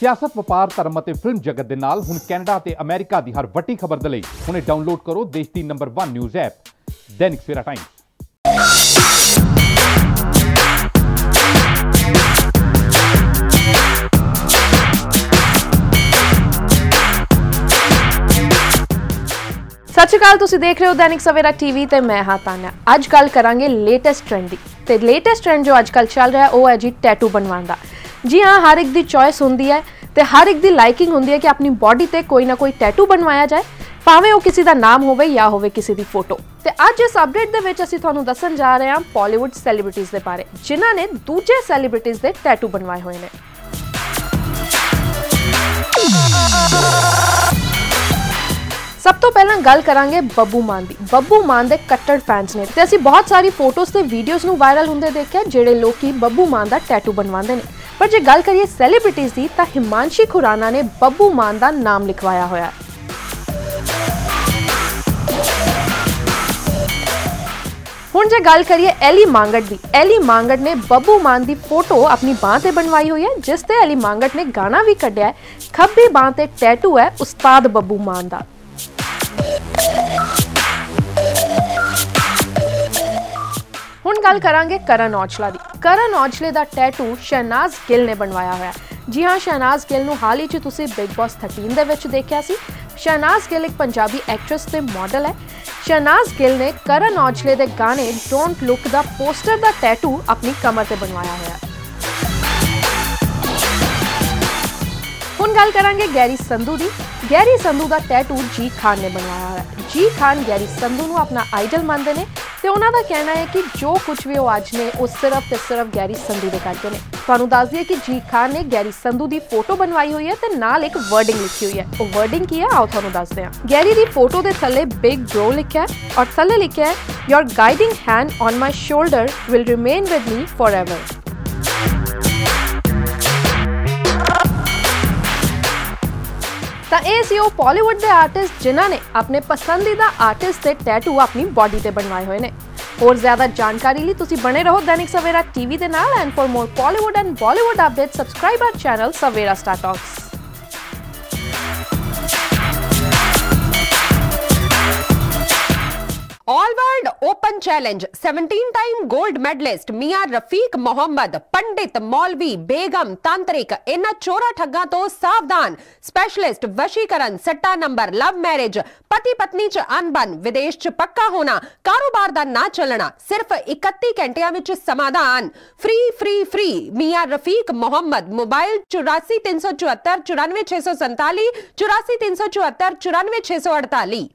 सियासत ਵਪਾਰ ਧਰਮ ਅਤੇ फिल्म जगत ਦੇ ਨਾਲ ਹੁਣ ਕੈਨੇਡਾ ਤੇ ਅਮਰੀਕਾ ਦੀ ਹਰ ਵੱਡੀ ਖਬਰ ਦੇ ਲਈ ਹੁਣੇ ਡਾਊਨਲੋਡ ਕਰੋ ਦੇਸ਼ ਦੀ ਨੰਬਰ 1 news app Dainik Savera Times. सत श्री अकाल, तुसीं देख रहे हो दैनिक सवेरा टीवी ते मैं हां तान्या। अज गल करांगे लेटेस्ट ट्रेंड दी ते लेटेस्ट ट्रेंड जो अजकल चल रहा है वो है जी टैटू बनवाउण दा। जी हाँ, हर एक दी चॉइस हुंदी है ते हर एक दी लाइकिंग हुंदी है कि अपनी बॉडी ते कोई ना कोई टैटू बनवाया जाए, भावें वह किसी का नाम होवे या होवे किसी की फोटो। तो अज इस अपडेट दे विच असीं तुहानूं दस्सण जा रहे हां पॉलीवुड सैलीब्रिटीज़ दे बारे जिन्हां ने दूजे सैलीब्रिटीज़ दे टैटू बनवाए होए ने। सब तो पहला गल करांगे बब्बू मान दी। बब्बू मान दे कट्टर फैंस ने ते असीं बहुत सारी फोटोज़ ते वीडियोज़ नूं वायरल हुंदे देखिया जिहड़े लोकी बब्बू मान दा टैटू बनवांदे ने। पर जे गल करिए सैलीब्रिटीज़ दी तां हिमांशी खुराना ने बब्बू मान दा नाम लिखवाया होया। हुण जे गल करिए एली मांगट दी। एली मांगट ने बब्बू मान दी फोटो अपनी बांह ते बनवाई हुई है जिस ते एली मांगट ने गाना भी कढ़िया है। खब्बी बांह ते टैटू है उस्ताद बब्बू मान दा। हुण गल करांगे करन औजला दी। करन औजले दा टैटू शहनाज गिल ने बनवाया होया। जी हाँ, शहनाज गिल नूं हाल ही च तुसीं बिग बॉस 13 दे विच देखिया सी। शहनाज गिल एक पंजाबी एक्ट्रेस ते मॉडल है। शहनाज गिल ने करन औजले दे गाने डोंट लुक दा पोस्टर दा टैटू अपनी कमर ते बनवाया होया। हुण गल करांगे गैरी संधू दी। गैरी संधू दा टैटू जी खान ने बनवाया है। जी खान गैरी संधू नूं अपना आइडल मानते हैं ते उन्हां दा कहना है कि जो कुछ भी वो अज ने वो सिर्फ ते सिर्फ गैरी संधू दे करके ने। तुहानूं दस दईए कि जी खान ने गैरी संधू दी फोटो बनवाई हुई है ते नाल एक वर्डिंग लिखी हुई है। वो वर्डिंग की है आओ तुहानूं दसदे हां। गैरी दी फोटो दे थल्ले बिग ब्रो लिखा है और थल्ले लिखा है your guiding hand on my shoulder will remain with me forever. तो ये पॉलीवुड के आर्टिस्ट जिन्होंने अपने पसंदीदा आर्टिस्ट के टैटू अपनी बॉडी से बनवाए हुए हैं। और ज़्यादा जानकारी लिए तुसी बने रहो दैनिक सवेरा टीवी के नाल। And for more Pollywood and Bollywood update subscribe our channel Savera star talks. All world open challenge 17 time gold medalist मियां रफीक मोहम्मद पंडित मौलवी बेगम तांत्रिक इन्हां चोरा ठग्गां तो सावधान। स्पेशलिस्ट वशीकरण सट्टा नंबर लव मैरिज पति पत्नी च अनबन विदेश च पक्का होना कारोबार दा ना चलना सिर्फ 31 घंटियां विच समाधान। फ्री फ्री फ्री मियां रफीक मोहम्मद मोबाइल 84 374 94647 84 374 94648।